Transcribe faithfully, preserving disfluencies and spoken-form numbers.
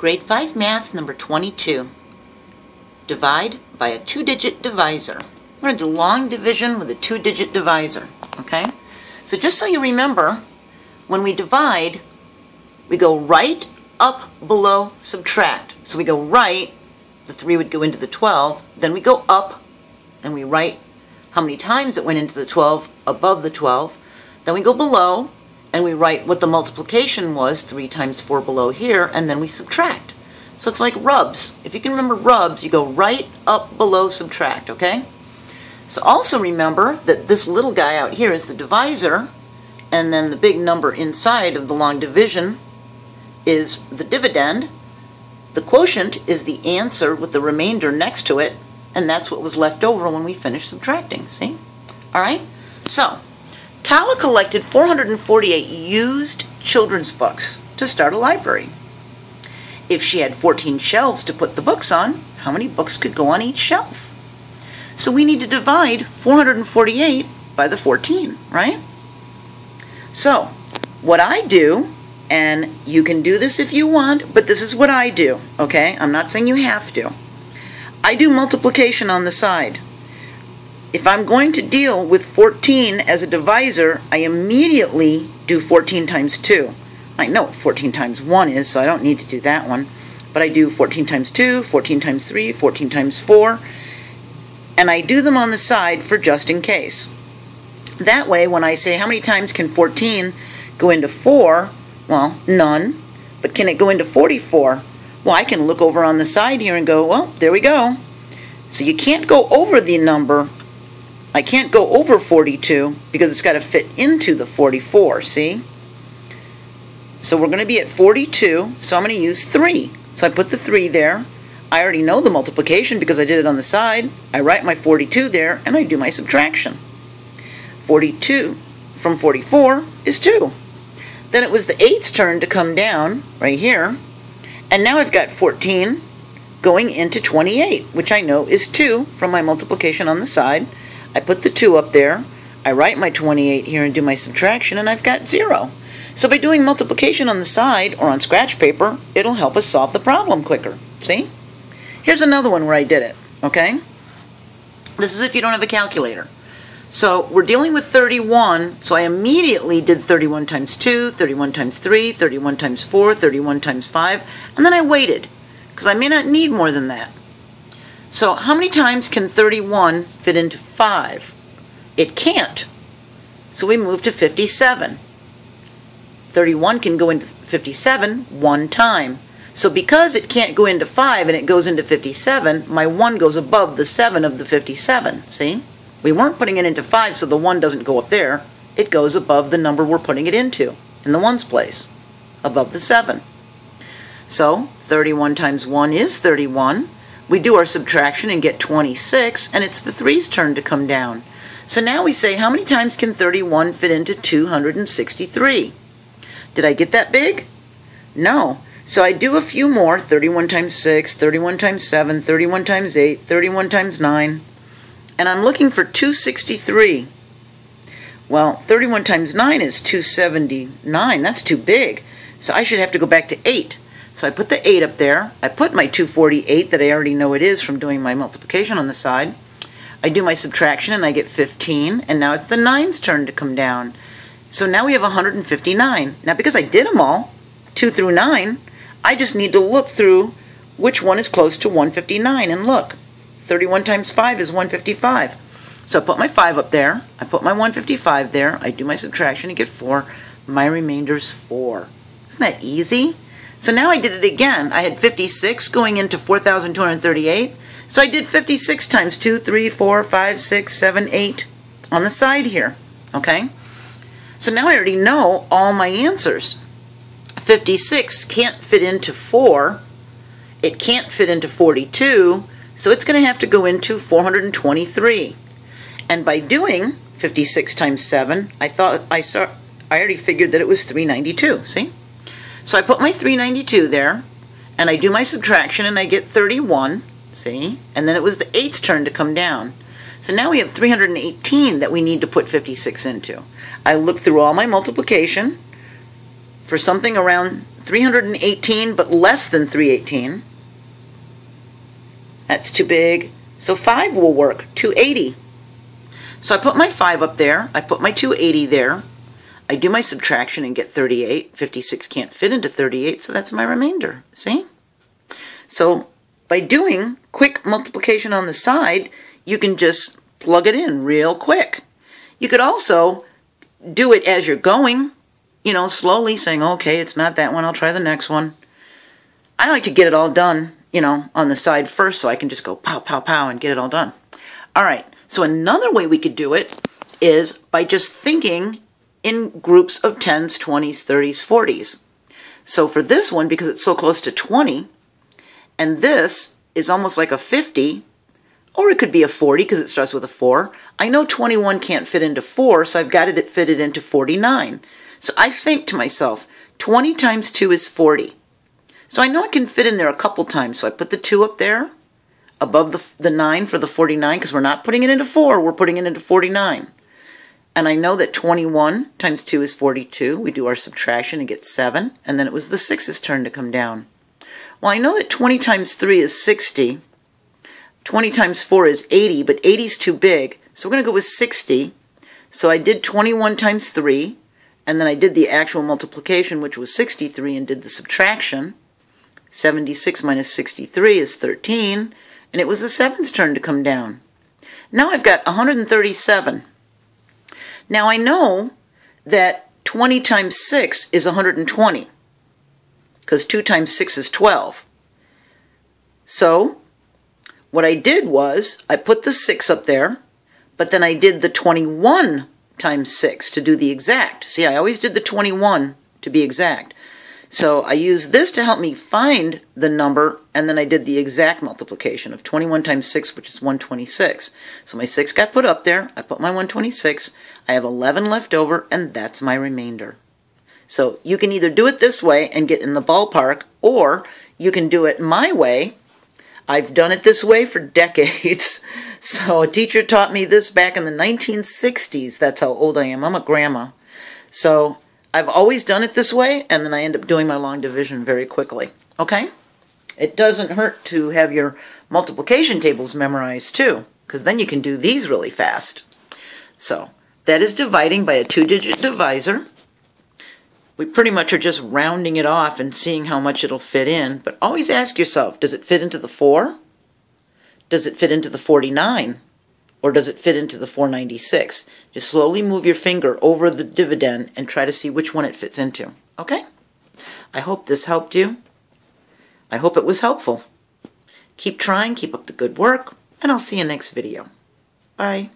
Grade five Math, number twenty-two. Divide by a two-digit divisor. I'm going to do long division with a two-digit divisor, okay? So just so you remember, when we divide, we go right, up, below, subtract. So we go right, the three would go into the twelve, then we go up, and we write how many times it went into the twelve, above the twelve, then we go below, and we write what the multiplication was, three times four below here, and then we subtract. So it's like rubs. If you can remember rubs, you go right, up, below, subtract, okay? So also remember that this little guy out here is the divisor, and then the big number inside of the long division is the dividend. The quotient is the answer with the remainder next to it, and that's what was left over when we finished subtracting, see? All right? So Tala collected four hundred forty-eight used children's books to start a library. If she had fourteen shelves to put the books on, how many books could go on each shelf? So we need to divide four hundred forty-eight by the fourteen, right? So what I do, and you can do this if you want, but this is what I do, okay? I'm not saying you have to. I do multiplication on the side. If I'm going to deal with fourteen as a divisor, I immediately do fourteen times two. I know what fourteen times one is, so I don't need to do that one. But I do fourteen times two, fourteen times three, fourteen times four, and I do them on the side for just in case. That way, when I say how many times can fourteen go into four, well, none. But can it go into forty-four? Well, I can look over on the side here and go, well, there we go. So you can't go over the number. I can't go over forty-two because it's got to fit into the forty-four, see? So we're going to be at forty-two, so I'm going to use three. So I put the three there. I already know the multiplication because I did it on the side. I write my forty-two there, and I do my subtraction. forty-two from forty-four is two. Then it was the eight's turn to come down right here, and now I've got fourteen going into twenty-eight, which I know is two from my multiplication on the side. I put the two up there, I write my twenty-eight here and do my subtraction, and I've got zero. So by doing multiplication on the side or on scratch paper, it'll help us solve the problem quicker. See? Here's another one where I did it, okay? This is if you don't have a calculator. So we're dealing with thirty-one, so I immediately did thirty-one times two, thirty-one times three, thirty-one times four, thirty-one times five, and then I waited, because I may not need more than that. So how many times can thirty-one fit into five? It can't. So we move to fifty-seven. thirty-one can go into fifty-seven one time. So because it can't go into five and it goes into fifty-seven, my one goes above the seven of the fifty-seven. See? We weren't putting it into five, so the one doesn't go up there. It goes above the number we're putting it into, in the ones place, above the seven. So thirty-one times one is thirty-one. We do our subtraction and get twenty-six, and it's the three's turn to come down. So now we say, how many times can thirty-one fit into two hundred sixty-three? Did I get that big? No. So I do a few more, thirty-one times six, thirty-one times seven, thirty-one times eight, thirty-one times nine, and I'm looking for two hundred sixty-three. Well, thirty-one times nine is two hundred seventy-nine. That's too big. So I should have to go back to eight. So I put the eight up there. I put my two hundred forty-eight that I already know it is from doing my multiplication on the side. I do my subtraction and I get fifteen, and now it's the nine's turn to come down. So now we have one hundred fifty-nine. Now because I did them all, two through nine, I just need to look through which one is close to one hundred fifty-nine, and look, thirty-one times five is one hundred fifty-five. So I put my five up there, I put my one hundred fifty-five there, I do my subtraction and get four. My remainder's four. Isn't that easy? So now I did it again. I had fifty-six going into four thousand two hundred thirty-eight. So I did fifty-six times two, three, four, five, six, seven, eight on the side here. Okay? So now I already know all my answers. fifty-six can't fit into four. It can't fit into forty-two. So it's going to have to go into four hundred twenty-three. And by doing fifty-six times seven, I thought I saw I already figured that it was three hundred ninety-two. See? So I put my three hundred ninety-two there, and I do my subtraction, and I get thirty-one, see? And then it was the eight's turn to come down. So now we have three hundred eighteen that we need to put fifty-six into. I look through all my multiplication for something around three hundred eighteen, but less than three eighteen. That's too big. So five will work, two eighty. So I put my five up there. I put my two eighty there. I do my subtraction and get thirty-eight. fifty-six can't fit into thirty-eight, so that's my remainder. See? So by doing quick multiplication on the side, you can just plug it in real quick. You could also do it as you're going, you know, slowly saying, okay, it's not that one, I'll try the next one. I like to get it all done, you know, on the side first, so I can just go pow, pow, pow, and get it all done. All right, so another way we could do it is by just thinking in groups of tens, twenties, thirties, forties. So for this one, because it's so close to twenty, and this is almost like a fifty, or it could be a forty because it starts with a four. I know twenty-one can't fit into four, so I've got it fitted into forty-nine. So I think to myself, twenty times two is forty. So I know I can fit in there a couple times, so I put the two up there above the, the nine for the forty-nine, because we're not putting it into four, we're putting it into forty-nine. And I know that twenty-one times two is forty-two. We do our subtraction and get seven, and then it was the six's turn to come down. Well, I know that twenty times three is sixty. twenty times four is eighty, but eighty is too big, so we're going to go with sixty. So I did twenty-one times three, and then I did the actual multiplication, which was sixty-three, and did the subtraction. seventy-six minus sixty-three is thirteen, and it was the seven's turn to come down. Now I've got one hundred thirty-seven. Now I know that twenty times six is one hundred twenty, because two times six is twelve. So what I did was, I put the six up there, but then I did the twenty-one times six to do the exact. See, I always did the twenty-one to be exact. So I used this to help me find the number, and then I did the exact multiplication of twenty-one times six, which is one hundred twenty-six. So my six got put up there, I put my one hundred twenty-six, I have eleven left over, and that's my remainder. So you can either do it this way and get in the ballpark, or you can do it my way. I've done it this way for decades. So a teacher taught me this back in the nineteen sixties. That's how old I am. I'm a grandma. So I've always done it this way, and then I end up doing my long division very quickly. Okay? It doesn't hurt to have your multiplication tables memorized too, because then you can do these really fast. So that is dividing by a two-digit divisor. We pretty much are just rounding it off and seeing how much it'll fit in, but always ask yourself, does it fit into the four? Does it fit into the forty-nine? Or does it fit into the four ninety-six? Just slowly move your finger over the dividend and try to see which one it fits into. Okay? I hope this helped you. I hope it was helpful. Keep trying, keep up the good work, and I'll see you next video. Bye.